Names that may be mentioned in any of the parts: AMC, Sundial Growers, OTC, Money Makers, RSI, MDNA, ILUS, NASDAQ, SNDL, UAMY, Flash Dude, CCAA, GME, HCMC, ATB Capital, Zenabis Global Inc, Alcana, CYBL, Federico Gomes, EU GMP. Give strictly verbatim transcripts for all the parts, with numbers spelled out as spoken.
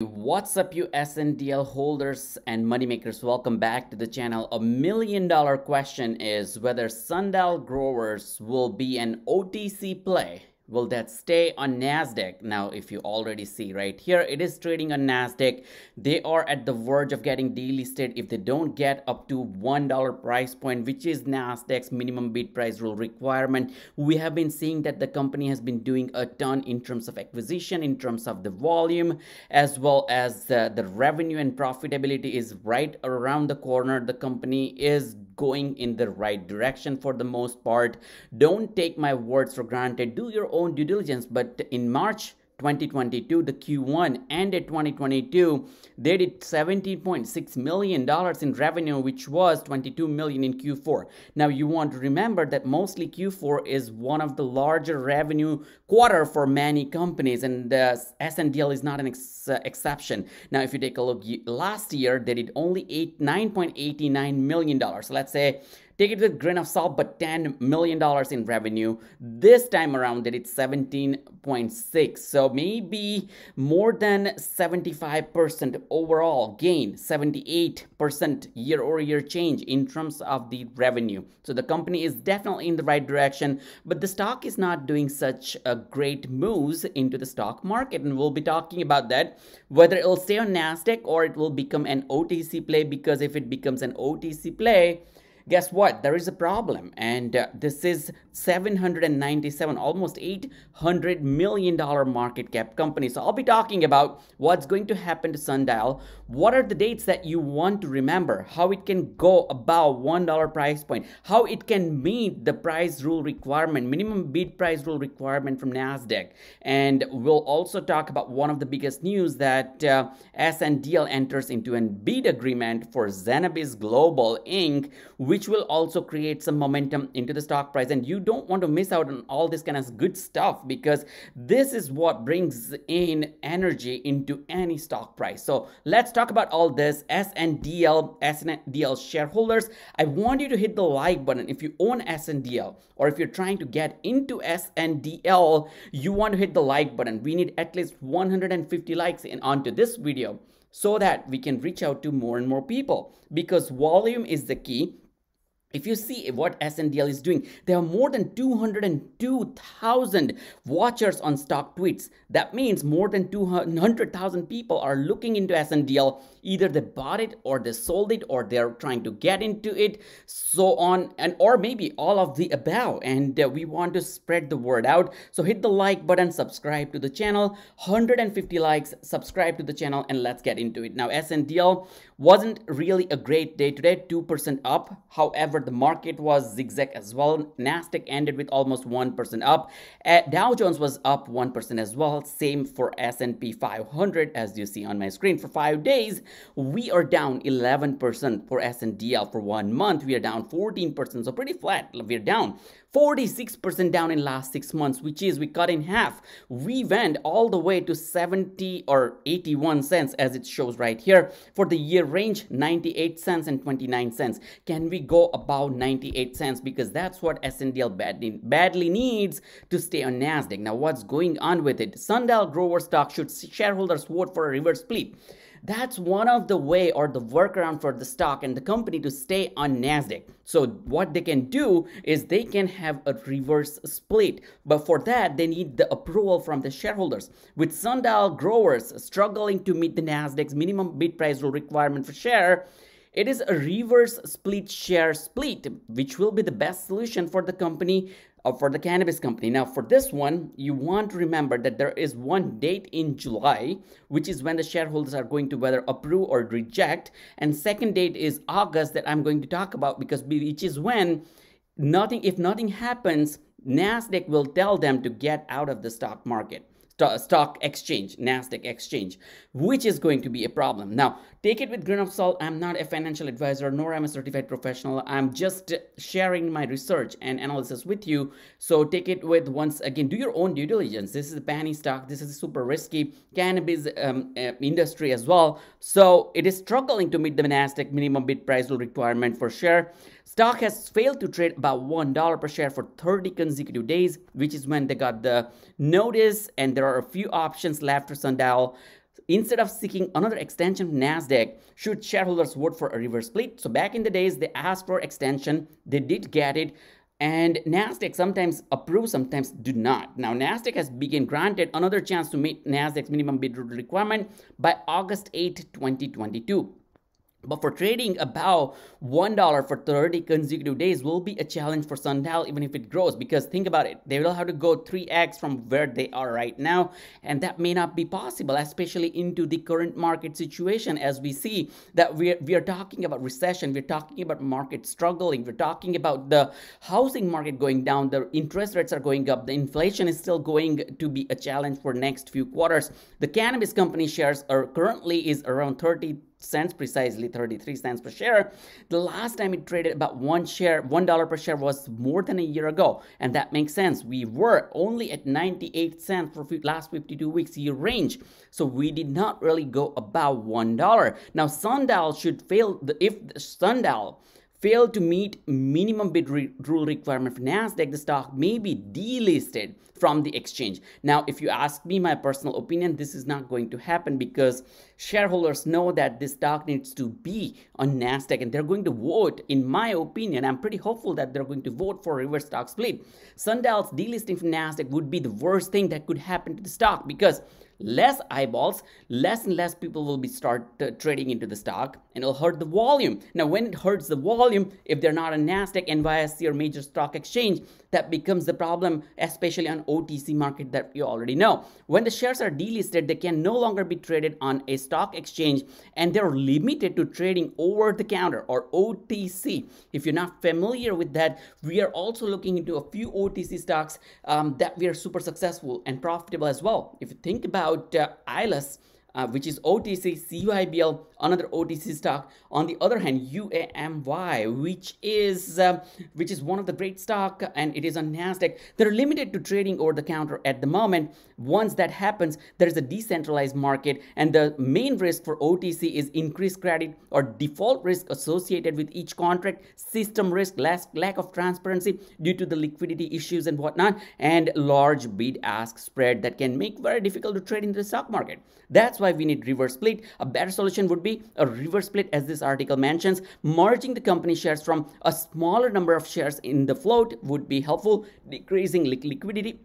What's up, you S N D L holders and moneymakers? Welcome back to the channel. A million dollar question is whether Sundial Growers will be an O T C play. Will that stay on NASDAQ? Now, if you already see right here, it is trading on NASDAQ. They are at the verge of getting delisted if they don't get up to one dollar price point, which is NASDAQ's minimum bid price rule requirement. We have been seeing that the company has been doing a ton in terms of acquisition, in terms of the volume, as well as uh, the revenue, and profitability is right around the corner. The company is going in the right direction for the most part. Don't take my words for granted. Do your own own due diligence. But in March twenty twenty-two, the Q one ended twenty twenty-two, they did seventeen point six million dollars in revenue, which was twenty-two million in Q four. Now you want to remember that mostly Q four is one of the larger revenue quarter for many companies, and the S N D L is not an ex uh, exception. Now, if you take a look, last year they did only nine point eight nine million dollars. So let's say, take it with a grain of salt, but ten million dollars in revenue. This time around, they did seventeen point six. So maybe more than seventy-five percent overall gain, seventy-eight percent year-over-year change in terms of the revenue. So the company is definitely in the right direction, but the stock is not doing such a great moves into the stock market. And we'll be talking about that, whether it'll stay on NASDAQ or it will become an O T C play, because if it becomes an O T C play, guess what? There is a problem, and uh, this is seven hundred ninety-seven, almost eight hundred million dollar market cap company. So I'll be talking about what's going to happen to Sundial, what are the dates that you want to remember, how it can go above one dollar price point, how it can meet the price rule requirement, minimum bid price rule requirement from NASDAQ. And we'll also talk about one of the biggest news, that uh, S N D L enters into a bid agreement for Zenabis Global Incorporated, which which will also create some momentum into the stock price. And you don't want to miss out on all this kind of good stuff, because this is what brings in energy into any stock price. So let's talk about all this. S N D L, S N D L shareholders, I want you to hit the like button. If you own S N D L, or if you're trying to get into S N D L, you want to hit the like button. We need at least one hundred fifty likes in onto this video so that we can reach out to more and more people, because volume is the key. If you see what S N D L is doing, there are more than two hundred two thousand watchers on stock tweets. That means more than two hundred thousand people are looking into S N D L. Either they bought it, or they sold it, or they're trying to get into it, so on, and or maybe all of the above. And uh, we want to spread the word out. So hit the like button, subscribe to the channel, one hundred fifty likes, subscribe to the channel, and let's get into it. Now, S N D L wasn't really a great day today, two percent up. However, the market was zigzag as well. NASDAQ ended with almost one percent up. Uh, Dow Jones was up one percent as well. Same for S and P five hundred, as you see on my screen. For five days, we are down eleven percent for S N D L. For one month, we are down fourteen percent. So pretty flat. We are down forty-six percent down in last six months, which is we cut in half. We went all the way to seventy or eighty-one cents, as it shows right here. For the year range, ninety-eight cents and twenty-nine cents. Can we go above about ninety-eight cents? Because that's what S N D L badly, badly needs to stay on NASDAQ. Now, what's going on with it? Sundial Grower stock, should shareholders vote for a reverse split? That's one of the way, or the workaround, for the stock and the company to stay on NASDAQ. So what they can do is they can have a reverse split, but for that they need the approval from the shareholders. With Sundial Growers struggling to meet the NASDAQ's minimum bid price rule requirement for share, it is a reverse split share split, which will be the best solution for the company, or for the cannabis company. Now, for this one, you want to remember that there is one date in July, which is when the shareholders are going to whether approve or reject. And second date is August, that I'm going to talk about, because which is when nothing, if nothing happens, NASDAQ will tell them to get out of the stock market. Stock exchange, NASDAQ exchange, which is going to be a problem. Now, take it with grain of salt. I'm not a financial advisor, nor am I a certified professional. I'm just sharing my research and analysis with you. So take it with, once again, do your own due diligence. This is a penny stock. This is a super risky cannabis um, uh, industry as well. So it is struggling to meet the NASDAQ minimum bid price rule requirement for share. Stock has failed to trade about one dollar per share for thirty consecutive days, which is when they got the notice, and there are a few options left for Sundial. instead of seeking another extension from NASDAQ should shareholders vote for a reverse split. So back in the days, they asked for extension, they did get it, and NASDAQ sometimes approves, sometimes do not. Now, NASDAQ has been granted another chance to meet NASDAQ's minimum bid requirement by August eighth, twenty twenty-two. But for trading above one dollar for thirty consecutive days will be a challenge for Sundial, even if it grows, because think about it, they will have to go three X from where they are right now, and that may not be possible, especially into the current market situation, as we see that we are, we are talking about recession, we're talking about market struggling, we're talking about the housing market going down, the interest rates are going up, the inflation is still going to be a challenge for next few quarters. The cannabis company shares are currently is around thirty cents, precisely thirty-three cents per share. The last time it traded about one share, one dollar per share was more than a year ago, and that makes sense. We were only at ninety-eight cents for last fifty-two weeks year range, so we did not really go above one dollar. Now, Sundial should fail the, if Sundial failed to meet minimum bid re rule requirement for NASDAQ, the stock may be delisted from the exchange. Now, if you ask me my personal opinion, this is not going to happen because shareholders know that this stock needs to be on NASDAQ and they're going to vote. In my opinion, I'm pretty hopeful that they're going to vote for a reverse stock split. Sundial's delisting from NASDAQ would be the worst thing that could happen to the stock because less eyeballs, less and less people will be start uh, trading into the stock, and it'll hurt the volume. Now, when it hurts the volume, if they're not on NASDAQ, N Y S E, or major stock exchange, that becomes the problem, especially on O T C market that you already know. When the shares are delisted, they can no longer be traded on a stock exchange, and they're limited to trading over the counter or O T C. If you're not familiar with that, we are also looking into a few O T C stocks um, that we are super successful and profitable as well. If you think about Uh, I L U S, uh, which is O T C, C Y B L, another O T C stock. On the other hand, U A M Y, which is uh, which is one of the great stock, and it is on NASDAQ. They're limited to trading over the counter at the moment. Once that happens, there is a decentralized market, and the main risk for O T C is increased credit or default risk associated with each contract, system risk, less, lack of transparency due to the liquidity issues and whatnot, and large bid-ask spread that can make very difficult to trade in the stock market. That's why we need reverse split. A better solution would be a reverse split, as this article mentions. Merging the company shares from a smaller number of shares in the float would be helpful. Decreasing liquidity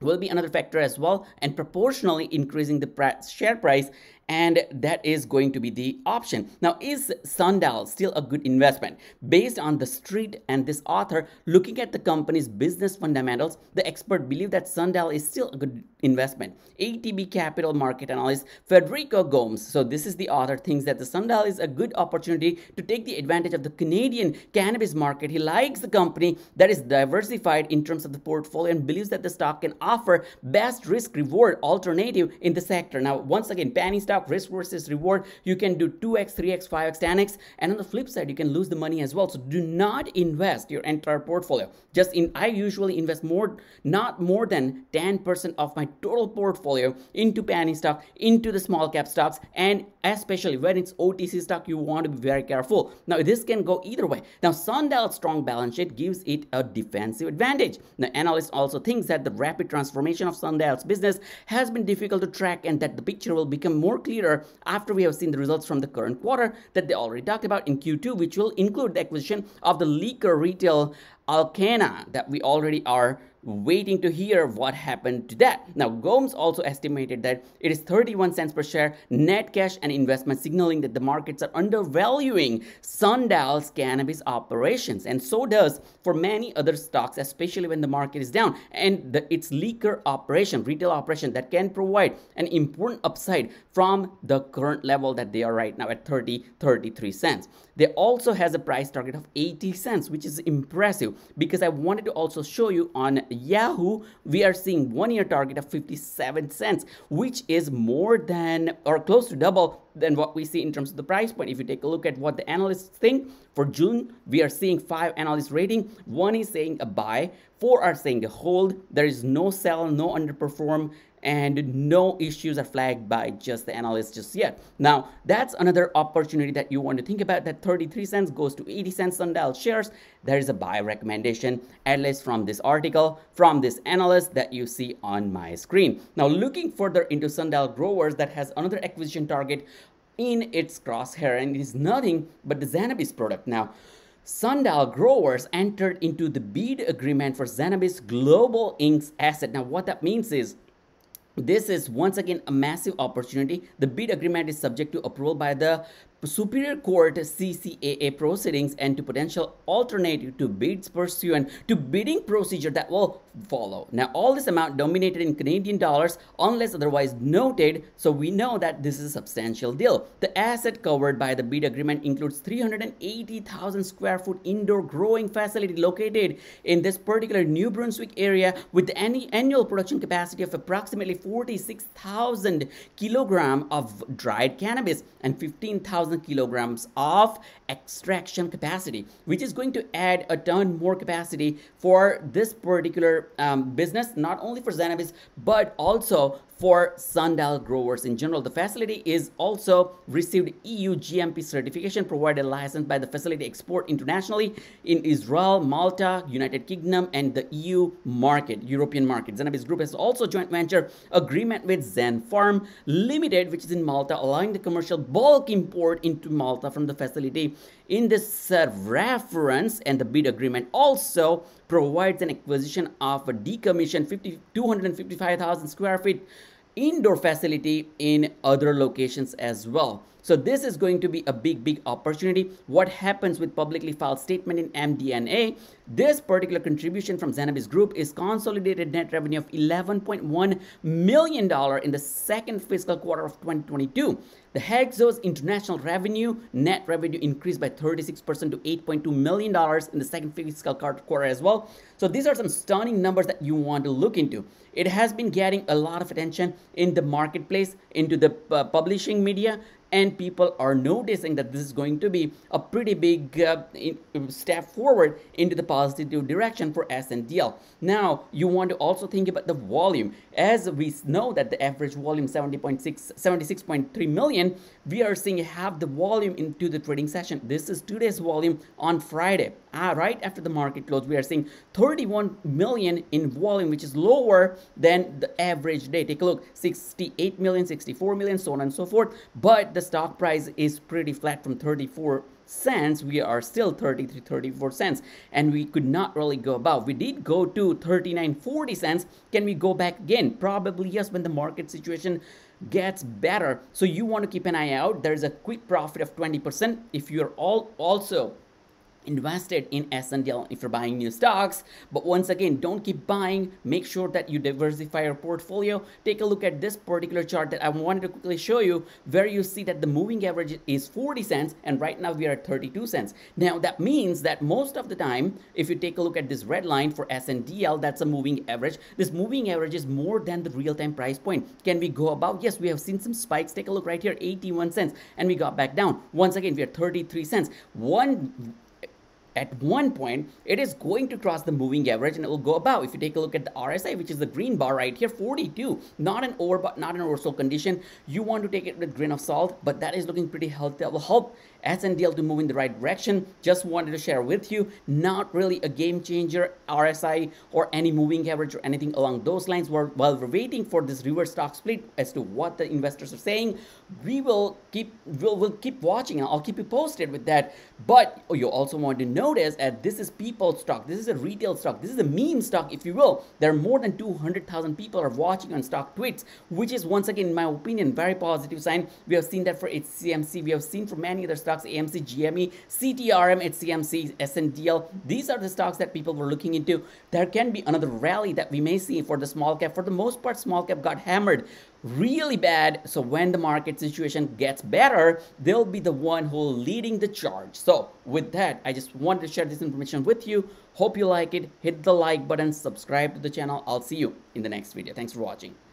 will be another factor as well, and proportionally increasing the price, share price, and that is going to be the option. Now, is Sundial still a good investment? Based on the street and this author, looking at the company's business fundamentals, the expert believe that Sundial is still a good investment. A T B Capital market analyst Federico Gomes, so this is the author, thinks that the Sundial is a good opportunity to take the advantage of the Canadian cannabis market. He likes the company that is diversified in terms of the portfolio and believes that the stock can offer best risk-reward alternative in the sector. Now, once again, penny stock risk versus reward, you can do two X, three X, five X, ten X, and on the flip side, you can lose the money as well. So do not invest your entire portfolio. Just in, I usually invest more, not more than ten percent of my total portfolio into penny stock, into the small cap stocks, and especially when it's O T C stock, you want to be very careful. Now, this can go either way. Now, Sundial's strong balance sheet gives it a defensive advantage. The analyst also thinks that the rapid transformation of Sundial's business has been difficult to track, and that the picture will become more clearer after we have seen the results from the current quarter that they already talked about in Q two, which will include the acquisition of the liquor retail Alcana that we already are waiting to hear what happened to that. Now, Gomes also estimated that it is thirty-one cents per share net cash and investment, signaling that the markets are undervaluing Sundial's cannabis operations, and so does for many other stocks, especially when the market is down, and the, its liquor operation, retail operation, that can provide an important upside from the current level that they are right now at thirty, thirty-three cents. They also has a price target of eighty cents, which is impressive because I wanted to also show you on Yahoo, we are seeing one-year target of fifty-seven cents, which is more than or close to double than what we see in terms of the price point. If you take a look at what the analysts think for June, we are seeing five analysts rating. One is saying a buy, four are saying a hold, there is no sell, no underperform, and no issues are flagged by just the analysts just yet. Now, that's another opportunity that you want to think about, that thirty-three cents goes to eighty cents Sundial shares. There is a buy recommendation, at least from this article, from this analyst that you see on my screen. Now, looking further into Sundial Growers, that has another acquisition target in its crosshair, and it is nothing but the Zenabis product. Now, Sundial Growers entered into the bid agreement for Zenabis Global Inc's asset. Now, what that means is, this is once again a massive opportunity. The bid agreement is subject to approval by the Superior Court C C A A proceedings and to potential alternative to bids pursuant to bidding procedure that will follow. Now, all this amount denominated in Canadian dollars unless otherwise noted, so we know that this is a substantial deal. The asset covered by the bid agreement includes three hundred eighty thousand square foot indoor growing facility located in this particular New Brunswick area with the annual production capacity of approximately forty-six thousand kilograms of dried cannabis and fifteen thousand kilograms of extraction capacity, which is going to add a ton more capacity for this particular um, business, not only for Zenabis but also for Sundial Growers in general. The facility is also received E U G M P certification, provided a license by the facility export internationally in Israel, Malta, United Kingdom, and the E U market, European market. Zenabis Group has also joint venture agreement with Zen Farm Limited, which is in Malta, allowing the commercial bulk import into Malta from the facility. In this uh, reference, and the bid agreement also provides an acquisition of a decommissioned two hundred fifty-five thousand square feet indoor facility in other locations as well. So this is going to be a big, big opportunity. What happens with publicly filed statement in M D N A? This particular contribution from Zenabis Group is consolidated net revenue of eleven point one million dollars in the second fiscal quarter of twenty twenty-two. The Hexo's international revenue, net revenue increased by thirty-six percent to eight point two million dollars in the second fiscal quarter as well. So these are some stunning numbers that you want to look into. It has been getting a lot of attention in the marketplace, into the uh, publishing media, and people are noticing that this is going to be a pretty big uh, in, step forward into the positive direction for S N D L. Now, you want to also think about the volume. As we know that the average volume seventy point six, seventy-six point three million, we are seeing half the volume into the trading session. This is today's volume on Friday. Ah, right after the market close, we are seeing thirty-one million in volume, which is lower than the average day. Take a look, sixty-eight million, sixty-four million, so on and so forth. But the stock price is pretty flat from thirty-four cents. We are still thirty-three, thirty-four cents, and we could not really go above. We did go to thirty-nine, forty cents. Can we go back again? Probably yes, when the market situation gets better. So you want to keep an eye out. There's a quick profit of twenty percent if you're all also invested in S N D L, if you're buying new stocks. But once again, don't keep buying. Make sure that you diversify your portfolio. Take a look at this particular chart that I wanted to quickly show you, where you see that the moving average is forty cents, and right now we are at thirty-two cents. Now that means that most of the time, if you take a look at this red line for S N D L, that's a moving average. This moving average is more than the real-time price point. Can we go above? Yes, we have seen some spikes. Take a look right here, eighty-one cents, and we got back down. Once again, we are thirty-three cents. One At one point, it is going to cross the moving average and it will go above. If you take a look at the R S I, which is the green bar right here, forty-two, not an over, but not an oversold condition. You want to take it with a grain of salt, but that is looking pretty healthy. That will help S N D L to move in the right direction. Just wanted to share with you, not really a game changer, R S I or any moving average or anything along those lines. While we're waiting for this reverse stock split as to what the investors are saying, we will keep we'll, we'll keep watching. I'll keep you posted with that. But you also want to notice that this is people stock. This is a retail stock. This is a meme stock, if you will. There are more than two hundred thousand people are watching on stock tweets, which is once again, in my opinion, very positive sign. We have seen that for H C M C. We have seen for many other stocks. A M C, G M E, C T R M, H C M C, S N D L. These are the stocks that people were looking into. There can be another rally that we may see for the small cap. For the most part, small cap got hammered really bad. So when the market situation gets better, they'll be the one who's leading the charge. So with that, I just wanted to share this information with you. Hope you like it. Hit the like button, subscribe to the channel. I'll see you in the next video. Thanks for watching.